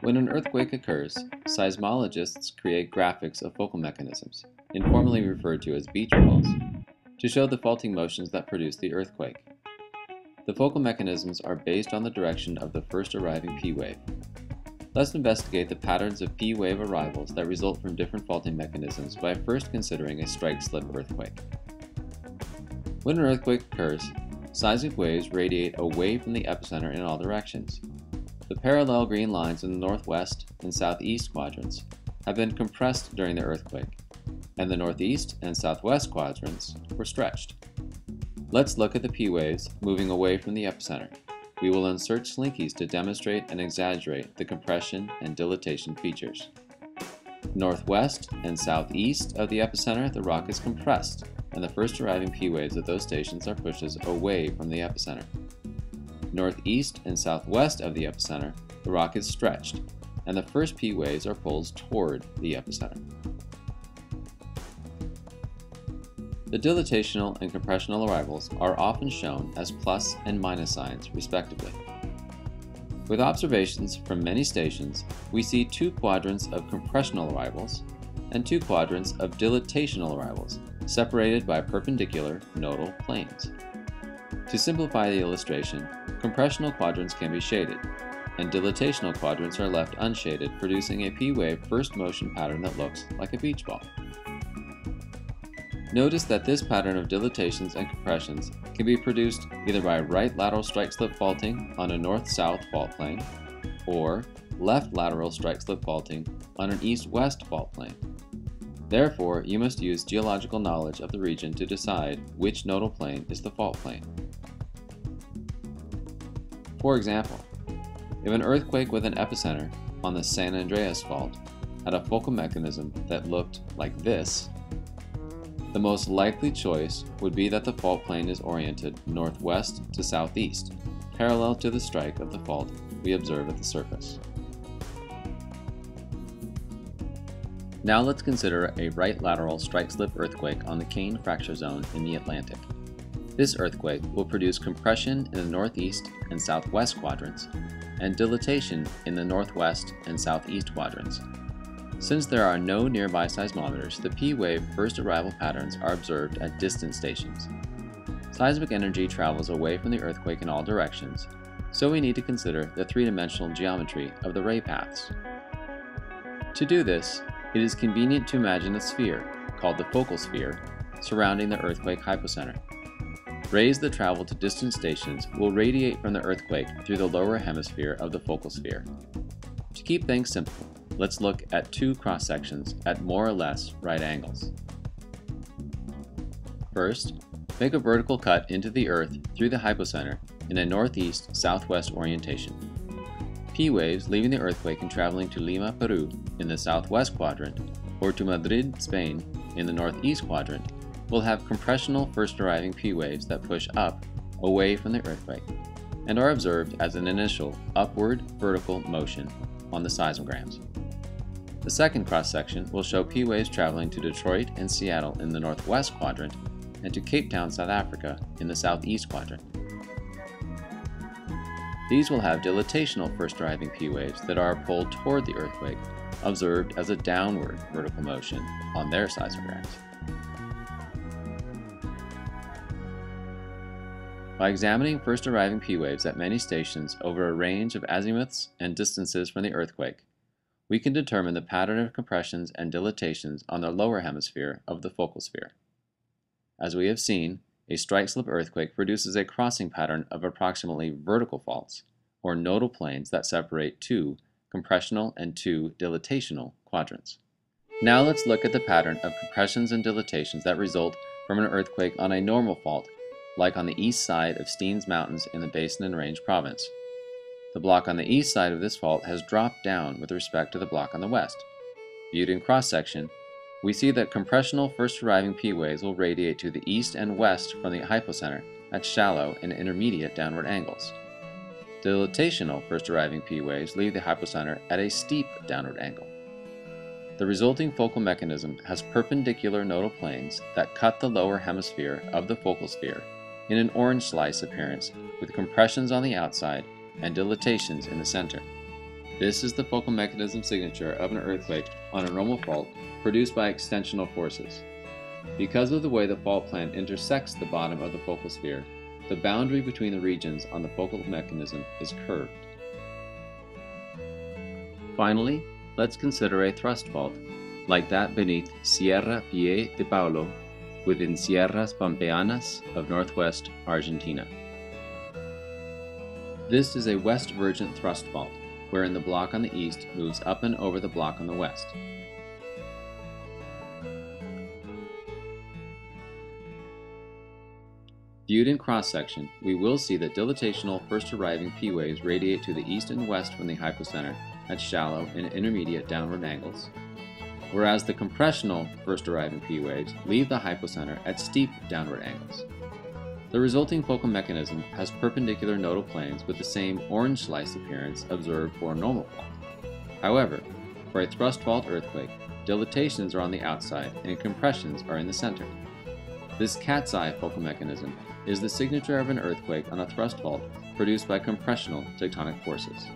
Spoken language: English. When an earthquake occurs, seismologists create graphics of focal mechanisms, informally referred to as beach balls, to show the faulting motions that produce the earthquake. The focal mechanisms are based on the direction of the first arriving P wave. Let's investigate the patterns of P wave arrivals that result from different faulting mechanisms by first considering a strike-slip earthquake. When an earthquake occurs, seismic waves radiate away from the epicenter in all directions. The parallel green lines in the northwest and southeast quadrants have been compressed during the earthquake, and the northeast and southwest quadrants were stretched. Let's look at the P waves moving away from the epicenter. We will insert slinkies to demonstrate and exaggerate the compression and dilatation features. Northwest and southeast of the epicenter, the rock is compressed, and the first arriving P waves at those stations are pushes away from the epicenter. Northeast and southwest of the epicenter, the rock is stretched, and the first P waves are pulls toward the epicenter. The dilatational and compressional arrivals are often shown as plus and minus signs, respectively. With observations from many stations, we see two quadrants of compressional arrivals and two quadrants of dilatational arrivals, separated by perpendicular nodal planes. To simplify the illustration, compressional quadrants can be shaded, and dilatational quadrants are left unshaded, producing a P-wave first motion pattern that looks like a beach ball. Notice that this pattern of dilatations and compressions can be produced either by right lateral strike-slip faulting on a north-south fault plane, or left lateral strike-slip faulting on an east-west fault plane. Therefore, you must use geological knowledge of the region to decide which nodal plane is the fault plane. For example, if an earthquake with an epicenter on the San Andreas Fault had a focal mechanism that looked like this, the most likely choice would be that the fault plane is oriented northwest to southeast, parallel to the strike of the fault we observe at the surface. Now let's consider a right lateral strike-slip earthquake on the Kane Fracture Zone in the Atlantic. This earthquake will produce compression in the northeast and southwest quadrants, and dilatation in the northwest and southeast quadrants. Since there are no nearby seismometers, the P-wave first arrival patterns are observed at distant stations. Seismic energy travels away from the earthquake in all directions, so we need to consider the three-dimensional geometry of the ray paths. To do this, it is convenient to imagine a sphere, called the focal sphere, surrounding the earthquake hypocenter. Rays that travel to distant stations will radiate from the earthquake through the lower hemisphere of the focal sphere. To keep things simple, let's look at two cross-sections at more or less right angles. First, make a vertical cut into the earth through the hypocenter in a northeast-southwest orientation. P waves leaving the earthquake and traveling to Lima, Peru in the southwest quadrant, or to Madrid, Spain in the northeast quadrant, will have compressional first arriving P waves that push up, away from the earthquake, and are observed as an initial upward vertical motion on the seismograms. The second cross-section will show P waves traveling to Detroit and Seattle in the northwest quadrant, and to Cape Town, South Africa in the southeast quadrant. These will have dilatational first arriving P waves that are pulled toward the earthquake, observed as a downward vertical motion on their seismograms. By examining first arriving P waves at many stations over a range of azimuths and distances from the earthquake, we can determine the pattern of compressions and dilatations on the lower hemisphere of the focal sphere. As we have seen, a strike-slip earthquake produces a crossing pattern of approximately vertical faults, or nodal planes that separate two compressional and two dilatational quadrants. Now let's look at the pattern of compressions and dilatations that result from an earthquake on a normal fault, like on the east side of Steens Mountains in the Basin and Range Province. The block on the east side of this fault has dropped down with respect to the block on the west. Viewed in cross-section, we see that compressional first arriving P waves will radiate to the east and west from the hypocenter at shallow and intermediate downward angles. Dilatational first arriving P waves leave the hypocenter at a steep downward angle. The resulting focal mechanism has perpendicular nodal planes that cut the lower hemisphere of the focal sphere in an orange slice appearance, with compressions on the outside and dilatations in the center. This is the focal mechanism signature of an earthquake on a normal fault produced by extensional forces. Because of the way the fault plan intersects the bottom of the focal sphere, the boundary between the regions on the focal mechanism is curved. Finally, let's consider a thrust fault, like that beneath Sierra Pie de Palo within Sierras Pampeanas of northwest Argentina. This is a west vergent thrust fault, wherein the block on the east moves up and over the block on the west. Viewed in cross-section, we will see that dilatational first-arriving P waves radiate to the east and west from the hypocenter at shallow and intermediate downward angles, whereas the compressional first-arriving P waves leave the hypocenter at steep downward angles. The resulting focal mechanism has perpendicular nodal planes with the same orange slice appearance observed for a normal fault. However, for a thrust fault earthquake, dilatations are on the outside and compressions are in the center. This cat's eye focal mechanism is the signature of an earthquake on a thrust fault produced by compressional tectonic forces.